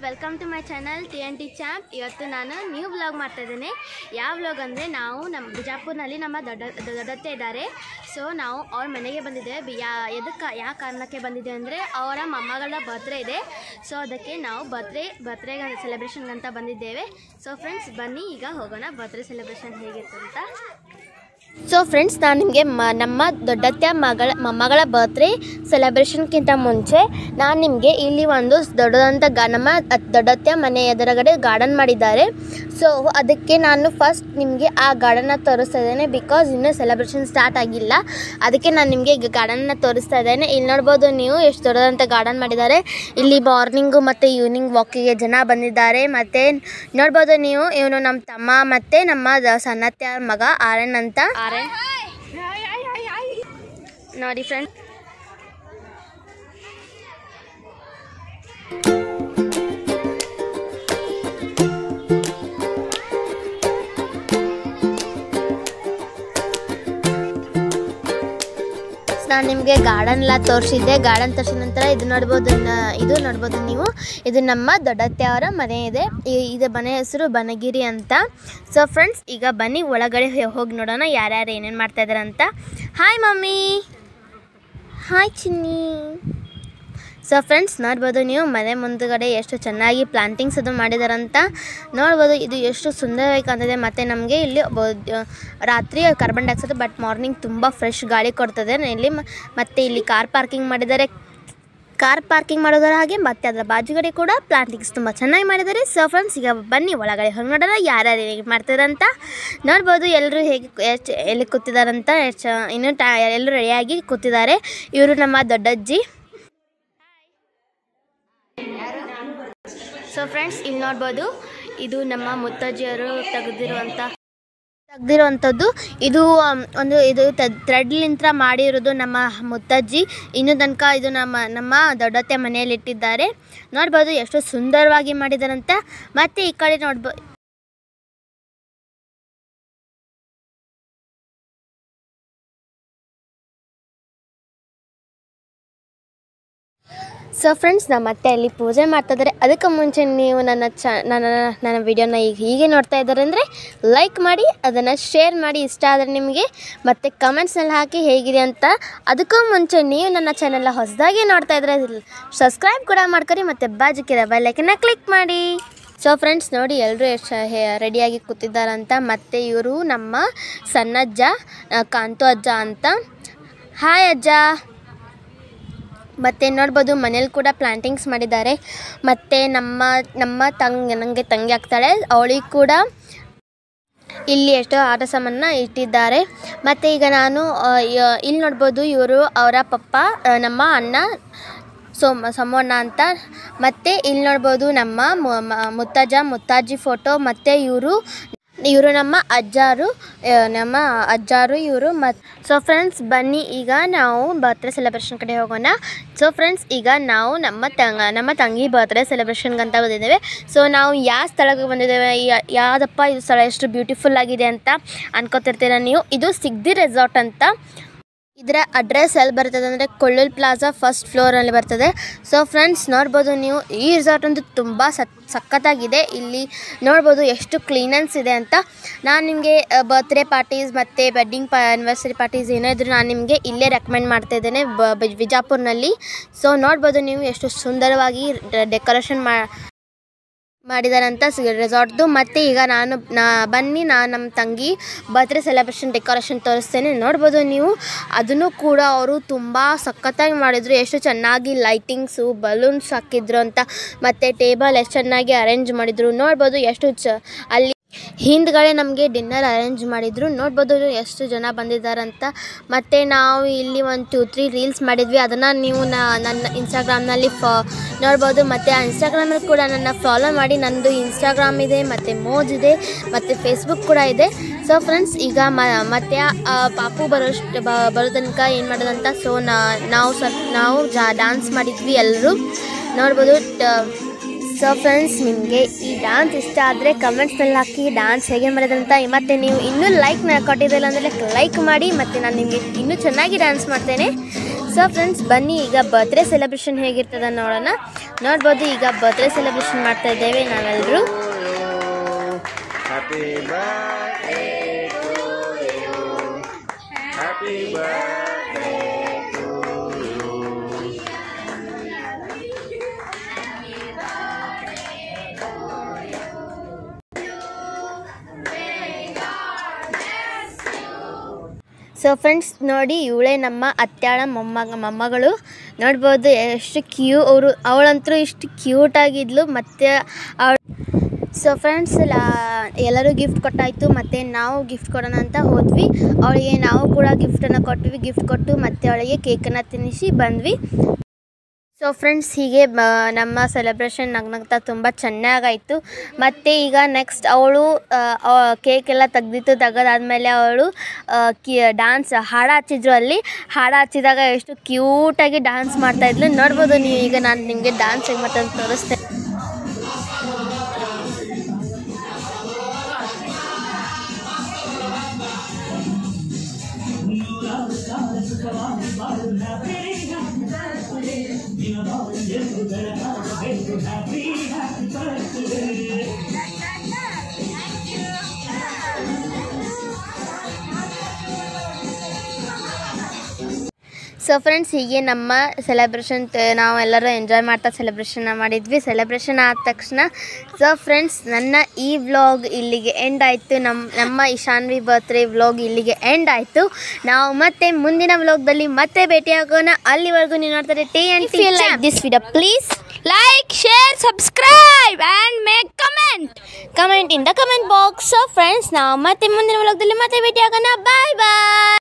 Welcome to my channel TNT Champ. ಇವತ್ತು ನಾನು new vlog ಮಾಡ್ತಾ ಇದ್ದೇನೆ. ಯಾವ ವ್ಲಾಗ್ ಅಂದ್ರೆ ನಾವು ನಮ್ಮ ಬಿಜಾಪುರನಲ್ಲಿ ನಮ್ಮ ದೊಡ್ಡತ್ತೆ ಇದ್ದಾರೆ. ಸೋ ನಾವು ಅವರ ಮನೆಗೆ ಬಂದಿದ್ದೇವೆ. ಎದಕ್ಕೆ ಯಾವ ಕಾರಣಕ್ಕೆ ಬಂದಿದ್ದೇವೆ ಅಂದ್ರೆ ಅವರ ಮಮ್ಮಗಳ ಬರ್ತ್ಡೇ ಇದೆ. ಸೋ ಅದಕ್ಕೆ ನಾವು ಬರ್ತ್ಡೇ ಸೆಲೆಬ್ರೇಷನ್ ಅಂತ ಬಂದಿದ್ದೇವೆ. ಸೋ ಫ್ರೆಂಡ್ಸ್ ಬನ್ನಿ ಈಗ ಹೋಗೋಣ ಬರ್ತ್ಡೇ ಸೆಲೆಬ್ರೇಷನ್ ಹೇಗಿತ್ತು ಅಂತ. ಸೊ ಫ್ರೆಂಡ್ಸ್ ನಾನು ನಿಮಗೆ ನಮ್ಮ ದೊಡ್ಡತ್ತೆ ಮೊಮ್ಮಗಳ ಬರ್ತ್ಡೇ ಸೆಲೆಬ್ರೇಷನ್ಗಿಂತ ಮುಂಚೆ ನಾನು ನಿಮಗೆ ಇಲ್ಲಿ ಒಂದು ದೊಡ್ಡದಂಥ ನಮ್ಮ ದೊಡ್ಡತ್ತೆ ಮನೆ ಎದುರುಗಡೆ ಗಾರ್ಡನ್ ಮಾಡಿದ್ದಾರೆ. ಸೊ ಅದಕ್ಕೆ ನಾನು ಫಸ್ಟ್ ನಿಮಗೆ ಆ ಗಾರ್ಡನ್ನ ತೋರಿಸ್ತಾ ಇದ್ದೇನೆ, ಬಿಕಾಸ್ ಇನ್ನೂ ಸೆಲೆಬ್ರೇಷನ್ ಸ್ಟಾರ್ಟ್ ಆಗಿಲ್ಲ. ಅದಕ್ಕೆ ನಾನು ನಿಮಗೆ ಈಗ ಗಾರ್ಡನ್ನ ತೋರಿಸ್ತಾ ಇದ್ದೇನೆ. ಇಲ್ಲಿ ನೋಡ್ಬೋದು ನೀವು ಎಷ್ಟು ದೊಡ್ಡದಂಥ ಗಾರ್ಡನ್ ಮಾಡಿದ್ದಾರೆ. ಇಲ್ಲಿ ಮಾರ್ನಿಂಗು ಮತ್ತು ಈವ್ನಿಂಗ್ ವಾಕಿಗೆ ಜನ ಬಂದಿದ್ದಾರೆ. ಮತ್ತು ನೋಡ್ಬೋದು ನೀವು, ಇವನು ನಮ್ಮ ತಮ್ಮ ಮತ್ತು ನಮ್ಮ ಸಣ್ಣತ್ತೆ ಮಗ ಆರ್ಯನ್ ಅಂತ. ನೋಡಿ ಫ್ರೆಂಡ್ಸ್, ನಾನು ನಿಮಗೆ ಗಾರ್ಡನ್ ಎಲ್ಲ ತೋರಿಸಿದ್ದೆ. ಗಾರ್ಡನ್ ತೋರಿಸಿದ ನಂತರ ಇದು ನೋಡ್ಬೋದು, ನೀವು ಇದು ನಮ್ಮ ದೊಡ್ಡತ್ತೆ ಅವರ ಮನೆ ಇದೆ. ಇದು ಮನೆ ಹೆಸರು ಬನಗಿರಿ ಅಂತ. ಸೊ ಫ್ರೆಂಡ್ಸ್ ಈಗ ಬನ್ನಿ ಒಳಗಡೆ ಹೋಗಿ ನೋಡೋಣ ಯಾರ್ಯಾರು ಏನೇನು ಮಾಡ್ತಾ ಇದ್ದಾರೆ ಅಂತ. Hi mummy, hi Chinni. So friends ನೋಡ್ಬೋದು ನೀವು ಮನೆ ಮುಂದುಗಡೆ ಎಷ್ಟು ಚೆನ್ನಾಗಿ ಪ್ಲಾಂಟಿಂಗ್ಸ್ ಅದು ಮಾಡಿದಾರಂತ ನೋಡ್ಬೋದು. ಇದು ಎಷ್ಟು ಸುಂದರವಾಗಿ ಕಾಣ್ತದೆ. ಮತ್ತು ನಮಗೆ ಇಲ್ಲಿ ರಾತ್ರಿ ಕಾರ್ಬನ್ ಡೈಆಕ್ಸೈಡ್ ಬಟ್ ಮಾರ್ನಿಂಗ್ ತುಂಬ ಫ್ರೆಶ್ ಗಾಳಿ ಕೊಡ್ತದೆ ಇಲ್ಲಿ. ಮತ್ತು ಇಲ್ಲಿ ಕಾರ್ ಪಾರ್ಕಿಂಗ್ ಮಾಡಿದ್ದಾರೆ. ಕಾರ್ ಪಾರ್ಕಿಂಗ್ ಮಾಡೋದರ ಹಾಗೆ ಮತ್ತು ಅದರ ಬಾಜುಗಡೆ ಕೂಡ ಪ್ಲಾಂಟಿಂಗ್ಸ್ ತುಂಬ ಚೆನ್ನಾಗಿ ಮಾಡಿದ್ದಾರೆ. ಸೊ ಫ್ರೆಂಡ್ಸ್ ಈಗ ಬನ್ನಿ ಒಳಗಡೆ ಹೋಗಿ ನೋಡೋಣ ಯಾರ್ಯಾರು ಹೇಗೆ ಮಾಡ್ತಿದಾರಂತ. ನೋಡ್ಬೋದು ಎಲ್ಲರೂ ಹೇಗೆ ಎಲ್ಲಿ ಕೂತಿದಾರಂತ. ಇನ್ನೂ ಎಲ್ಲರೂ ರೆಡಿಯಾಗಿ ಕೂತಿದ್ದಾರೆ. ಇವರು ನಮ್ಮ ದೊಡ್ಡಜ್ಜಿ. ಸೊ ಫ್ರೆಂಡ್ಸ್ ಇಲ್ಲಿ ನೋಡ್ಬೋದು ಇದು ನಮ್ಮ ಮುತ್ತಜ್ಜಿಯವರು ತೆಗೆದಿರುವಂಥದ್ದು. ಇದು ಒಂದು ಇದು ಥ್ರೆಡ್ಲಿಂತ ಮಾಡಿರೋದು ನಮ್ಮ ಮುತ್ತಜ್ಜಿ. ಇನ್ನೂ ತನಕ ಇದು ನಮ್ಮ ದೊಡ್ಡತ್ತೆ ಮನೆಯಲ್ಲಿ ಇಟ್ಟಿದ್ದಾರೆ. ನೋಡ್ಬೋದು ಎಷ್ಟು ಸುಂದರವಾಗಿ ಮಾಡಿದಾರಂತ. ಮತ್ತು ಈ ಕಡೆ ನೋಡ್ಬೋದು, ಸೊ ಫ್ರೆಂಡ್ಸ್ ನಮ್ಮ ಅತ್ತೆ ಅಲ್ಲಿ ಪೂಜೆ ಮಾಡ್ತಾಯಿದ್ದಾರೆ. ಅದಕ್ಕೆ ಮುಂಚೆ ನೀವು ನನ್ನ ವಿಡಿಯೋನ ಈಗ ಹೀಗೆ ನೋಡ್ತಾ ಇದ್ದಾರೆ ಅಂದರೆ ಲೈಕ್ ಮಾಡಿ, ಅದನ್ನು ಶೇರ್ ಮಾಡಿ ಇಷ್ಟ ಆದರೆ ನಿಮಗೆ, ಮತ್ತು ಕಮೆಂಟ್ಸ್ನಲ್ಲಿ ಹಾಕಿ ಹೇಗಿದೆ ಅಂತ. ಅದಕ್ಕೂ ಮುಂಚೆ ನೀವು ನನ್ನ ಚಾನೆಲ್ನ ಹೊಸದಾಗಿ ನೋಡ್ತಾ ಇದ್ದರೆ ಸಬ್ಸ್ಕ್ರೈಬ್ ಕೂಡ ಮಾಡ್ಕೊರಿ, ಮತ್ತು ಬಾಜುಕಿರೋ ಬೆಲ್ ಐಕನ್ನ ಕ್ಲಿಕ್ ಮಾಡಿ. ಸೊ ಫ್ರೆಂಡ್ಸ್ ನೋಡಿ ಎಲ್ಲರೂ ಎಷ್ಟು ರೆಡಿಯಾಗಿ ಕೂತಿದ್ದಾರಂತ. ಮತ್ತು ಇವರು ನಮ್ಮ ಸಣ್ಣಜ್ಜ ಕಾಂತು ಅಜ್ಜ ಅಂತ. ಹಾಯ್ ಅಜ್ಜ. ಮತ್ತು ನೋಡ್ಬೋದು ಮನೇಲಿ ಕೂಡ ಪ್ಲಾಂಟಿಂಗ್ಸ್ ಮಾಡಿದ್ದಾರೆ. ಮತ್ತು ನಮ್ಮ ನನಗೆ ತಂಗಿ ಆಗ್ತಾಳೆ, ಅವಳಿಗೆ ಕೂಡ ಇಲ್ಲಿ ಎಷ್ಟೋ ಆಟ ಸಾಮಾನ ಇಟ್ಟಿದ್ದಾರೆ. ಮತ್ತು ಈಗ ನಾನು ಇಲ್ಲಿ ನೋಡ್ಬೋದು ಇವರು ಅವರ ಪಪ್ಪ ನಮ್ಮ ಅಣ್ಣ ಸೋಮಣ್ಣ ಅಂತ. ಮತ್ತು ಇಲ್ಲಿ ನೋಡ್ಬೋದು ನಮ್ಮ ಮುತ್ತಾಜಿ ಫೋಟೋ. ಮತ್ತು ಇವರು ನಮ್ಮ ಅಜ್ಜಾರು ಇವರು. ಸೊ ಫ್ರೆಂಡ್ಸ್ ಬನ್ನಿ ಈಗ ನಾವು ಬರ್ತ್ಡೇ ಸೆಲೆಬ್ರೇಷನ್ ಕಡೆ ಹೋಗೋಣ. ಸೊ ಫ್ರೆಂಡ್ಸ್ ಈಗ ನಾವು ನಮ್ಮ ತಂಗಿ ಬರ್ತ್ಡೇ ಸೆಲೆಬ್ರೇಷನ್ಗೆ ಅಂತ ಬಂದಿದ್ದೇವೆ. ಸೊ ನಾವು ಯಾವ ಸ್ಥಳಕ್ಕೆ ಬಂದಿದ್ದೇವೆ, ಯಾವುದಪ್ಪ ಇದು ಸ್ಥಳ ಎಷ್ಟು ಬ್ಯೂಟಿಫುಲ್ ಆಗಿದೆ ಅಂತ ಅನ್ಕೋತಿರ್ತೀರ ನೀವು. ಇದು ಸಿಗ್ದಿ ರೆಸಾರ್ಟ್ ಅಂತ. ಇದರ ಅಡ್ರೆಸ್ ಎಲ್ಲಿ ಬರ್ತದೆ ಅಂದರೆ ಕುಳ್ಳೂಲ್ ಪ್ಲಾಜಾ ಫಸ್ಟ್ ಫ್ಲೋರಲ್ಲಿ ಬರ್ತದೆ. ಸೊ ಫ್ರೆಂಡ್ಸ್ ನೋಡ್ಬೋದು ನೀವು ಈ ರೆಸಾರ್ಟ್ ಅಂತೂ ತುಂಬ ಸಖತ್ತಾಗಿದೆ. ಇಲ್ಲಿ ನೋಡ್ಬೋದು ಎಷ್ಟು ಕ್ಲೀನೆನ್ಸ್ ಇದೆ ಅಂತ. ನಾನು ನಿಮಗೆ ಬರ್ತ್ಡೇ ಪಾರ್ಟೀಸ್ ಮತ್ತು ವೆಡ್ಡಿಂಗ್ ಆ್ಯನಿವರ್ಸರಿ ಪಾರ್ಟೀಸ್ ಏನಾದರೂ ನಾನು ನಿಮಗೆ ಇಲ್ಲೇ ರೆಕಮೆಂಡ್ ಮಾಡ್ತಾ ಇದ್ದೇನೆ ಬಿಜಾಪುರ್ನಲ್ಲಿ. ಸೊ ನೋಡ್ಬೋದು ನೀವು ಎಷ್ಟು ಸುಂದರವಾಗಿ ಡೆಕೋರೇಷನ್ ಮಾಡಿದಾರಂತ ರೆಸಾರ್ಟ್ದು. ಮತ್ತು ಈಗ ನಾನು ನಮ್ಮ ತಂಗಿ ಬರ್ತ್ಡೇ ಸೆಲೆಬ್ರೇಷನ್ ಡೆಕೋರೇಷನ್ ತೋರಿಸ್ತೇನೆ. ನೋಡ್ಬೋದು ನೀವು ಅದನ್ನು ಕೂಡ ಅವರು ತುಂಬ ಸಖತ್ತಾಗಿ ಮಾಡಿದರು. ಎಷ್ಟು ಚೆನ್ನಾಗಿ ಲೈಟಿಂಗ್ಸು ಬಲೂನ್ಸ್ ಹಾಕಿದ್ರು ಅಂತ. ಮತ್ತು ಟೇಬಲ್ ಎಷ್ಟು ಚೆನ್ನಾಗಿ ಅರೇಂಜ್ ಮಾಡಿದರು. ನೋಡ್ಬೋದು ಎಷ್ಟು ಅಲ್ಲಿ ಹಿಂದ್ಗಡೆ ನಮಗೆ ಡಿನ್ನರ್ ಅರೇಂಜ್ ಮಾಡಿದರು. ನೋಡ್ಬೋದು ಎಷ್ಟು ಜನ ಬಂದಿದ್ದಾರಂತ. ಮತ್ತು ನಾವು ಇಲ್ಲಿ ಒಂದು 2-3 ರೀಲ್ಸ್ ಮಾಡಿದ್ವಿ. ಅದನ್ನು ನೀವು ನನ್ನ ಇನ್ಸ್ಟಾಗ್ರಾಮ್ನಲ್ಲಿ ನೋಡ್ಬೋದು. ಮತ್ತು ಆ ಇನ್ಸ್ಟಾಗ್ರಾಮಲ್ಲಿ ಕೂಡ ನನ್ನ ಫಾಲೋ ಮಾಡಿ. ನನ್ನದು ಇನ್ಸ್ಟಾಗ್ರಾಮ್ ಇದೆ, ಮತ್ತು ಮೋಜ್ ಇದೆ, ಮತ್ತು ಫೇಸ್ಬುಕ್ ಕೂಡ ಇದೆ. ಸೊ ಫ್ರೆಂಡ್ಸ್ ಈಗ ಮತ್ತೆ ಪಾಪು ಬರೋ ತನಕ ಏನು ಮಾಡೋದಂತ. ಸೊ ನಾವು ಡ್ಯಾನ್ಸ್ ಮಾಡಿದ್ವಿ ಎಲ್ಲರೂ ನೋಡ್ಬೋದು. ಸೊ ಫ್ರೆಂಡ್ಸ್ ನಿಮಗೆ ಈ ಡ್ಯಾನ್ಸ್ ಇಷ್ಟ ಆದರೆ ಕಮೆಂಟ್ಸ್ನಲ್ಲಿ ಹಾಕಿ ಡ್ಯಾನ್ಸ್ ಹೇಗೆ ಮಾಡಿದ್ರಂತ. ಮತ್ತು ನೀವು ಇನ್ನೂ ಲೈಕ್ ಕೊಟ್ಟಿದ್ದಿಲ್ಲ ಅಂದರೆ ಲೈಕ್ ಮಾಡಿ, ಮತ್ತು ನಾನು ನಿಮಗೆ ಇನ್ನೂ ಚೆನ್ನಾಗಿ ಡ್ಯಾನ್ಸ್ ಮಾಡ್ತೇನೆ. So friends, ಬನ್ನಿ ಈಗ ಬರ್ತ್ಡೇ ಸೆಲೆಬ್ರೇಷನ್ ಹೇಗಿರ್ತದ ನೋಡೋಣ. ನೋಡಬಹುದು ಈಗ ಬರ್ತ್ಡೇ ಸೆಲೆಬ್ರೇಷನ್ ಮಾಡ್ತಾ ಇದ್ದೇವೆ ನಾವೆಲ್ಲರೂ. Happy birthday to you, happy birthday to you, happy birthday to you, may God bless you. So friends ನೋಡಿ, ಇವಳೆ ನಮ್ಮ ಅತ್ಯಾಳ ಮೊಮ್ಮಗಳು. ನೋಡ್ಬೋದು ಎಷ್ಟು ಅವಳಂತೂ ಇಷ್ಟು ಕ್ಯೂಟ್ ಆಗಿದ್ಲು. ಮತ್ತು ಅವಳು ಸೊ ಫ್ರೆಂಡ್ಸ್ ಎಲ್ಲರೂ ಗಿಫ್ಟ್ ಕೊಟ್ಟಾಯಿತು. ಮತ್ತು ನಾವು ಗಿಫ್ಟ್ ಕೊಡೋಣ ಅಂತ ಹೋದ್ವಿ. ಅವಳಿಗೆ ನಾವು ಕೂಡ ಗಿಫ್ಟನ್ನು ಕೊಟ್ವಿ. ಗಿಫ್ಟ್ ಕೊಟ್ಟು ಮತ್ತೆ ಅವಳಿಗೆ ಕೇಕನ್ನು ತಿನ್ನಿಸಿ ಬಂದ್ವಿ. ಸೊ ಫ್ರೆಂಡ್ಸ್, ಹೀಗೆ ನಮ್ಮ ಸೆಲೆಬ್ರೇಷನ್ ನಗ್ನಗ್ತಾ ತುಂಬ ಚೆನ್ನಾಗಾಯಿತು. ಮತ್ತು ಈಗ ನೆಕ್ಸ್ಟ್ ಅವಳು ಕೇಕೆಲ್ಲ ತೆಗೆದಾದಮೇಲೆ ಅವಳು ಡಾನ್ಸ್ ಹಾಡು ಹಚ್ಚಿದ್ರು. ಅಲ್ಲಿ ಹಾಡು ಹಚ್ಚಿದಾಗ ಎಷ್ಟು ಕ್ಯೂಟಾಗಿ ಡಾನ್ಸ್ ಮಾಡ್ತಾಯಿದ್ಲು. ನೋಡ್ಬೋದು ನೀವು. ಈಗ ನಾನು ನಿಮಗೆ ಡಾನ್ಸ್ ಹೇಗೆ ಮಾಡ್ತಾ ಅಂತ ತೋರಿಸ್ತೇನೆ. ಸೊ ಫ್ರೆಂಡ್ಸ್, ಹೀಗೆ ನಮ್ಮ ಸೆಲೆಬ್ರೇಷನ್ ನಾವೆಲ್ಲರೂ ಎಂಜಾಯ್ ಮಾಡ್ತಾ ಸೆಲೆಬ್ರೇಷನ್ ಮಾಡಿದ್ವಿ. ಸೆಲೆಬ್ರೇಷನ್ ಆದ ತಕ್ಷಣ ಸೊ ಫ್ರೆಂಡ್ಸ್, ನನ್ನ ಈ ವ್ಲಾಗ್ ಇಲ್ಲಿಗೆ ಎಂಡ್ ಆಯಿತು. ನಮ್ಮ ಇಶಾನ್ವಿ ಬರ್ತ್ಡೇ ವ್ಲಾಗ್ ಇಲ್ಲಿಗೆ ಎಂಡ್ ಆಯಿತು. ನಾವು ಮತ್ತೆ ಮುಂದಿನ ವ್ಲಾಗ್ದಲ್ಲಿ ಮತ್ತೆ ಭೇಟಿಯಾಗೋಣ. ಅಲ್ಲಿವರೆಗೂ ನೀವು ನೋಡ್ತಾರೆ TNT Champ. This video please like, share, subscribe and make comment in the comment box. So friends, now matte mundina vlog dalli matte beti agana. Bye bye.